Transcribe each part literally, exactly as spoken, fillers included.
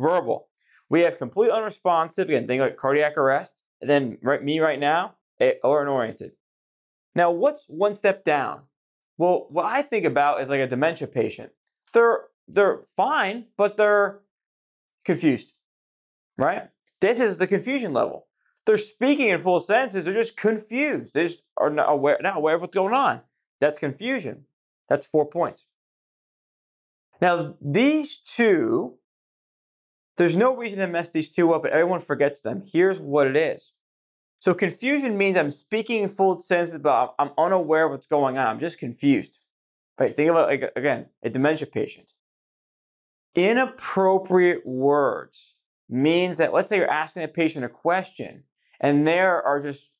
Verbal. We have complete unresponsive, again, things like cardiac arrest, and then right, me right now, or unoriented. Now, what's one step down? Well, what I think about is like a dementia patient. They're, they're fine, but they're confused, right? This is the confusion level. They're speaking in full sentences. They're just confused. They just are not aware, not aware of what's going on. That's confusion. That's four points. Now, these two, there's no reason to mess these two up, but everyone forgets them. Here's what it is. So confusion means I'm speaking in full sentences, but I'm unaware of what's going on. I'm just confused. Right? Think about, like, again, a dementia patient. Inappropriate words means that, let's say you're asking a patient a question, and there are just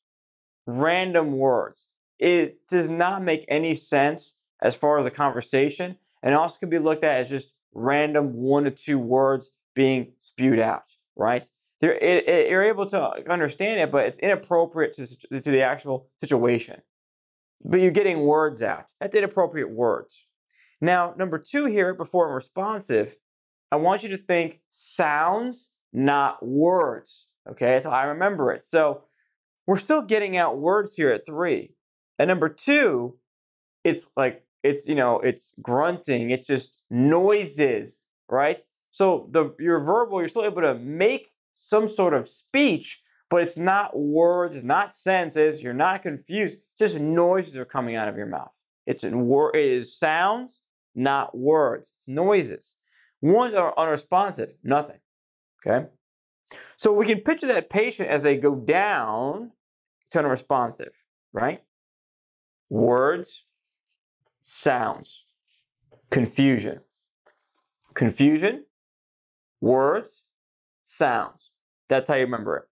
random words. It does not make any sense as far as the conversation, and also can be looked at as just random one to two words being spewed out, right? They're, it, it, you're able to understand it, but it's inappropriate to, to the actual situation. But you're getting words out. That's inappropriate words. Now, number two here, before I'm responsive, I want you to think sounds, not words. Okay, that's how I remember it. So we're still getting out words here at three. And number two, it's like, it's, you know, it's grunting. It's just noises, right? So the, your verbal, you're still able to make some sort of speech, but it's not words, it's not sentences, you're not confused, it's just noises are coming out of your mouth. It's in wor it is sounds, not words, it's noises. Ones are unresponsive, nothing, okay? So we can picture that patient as they go down to unresponsive, right? Words, sounds, confusion. Confusion, words, sounds. That's how you remember it.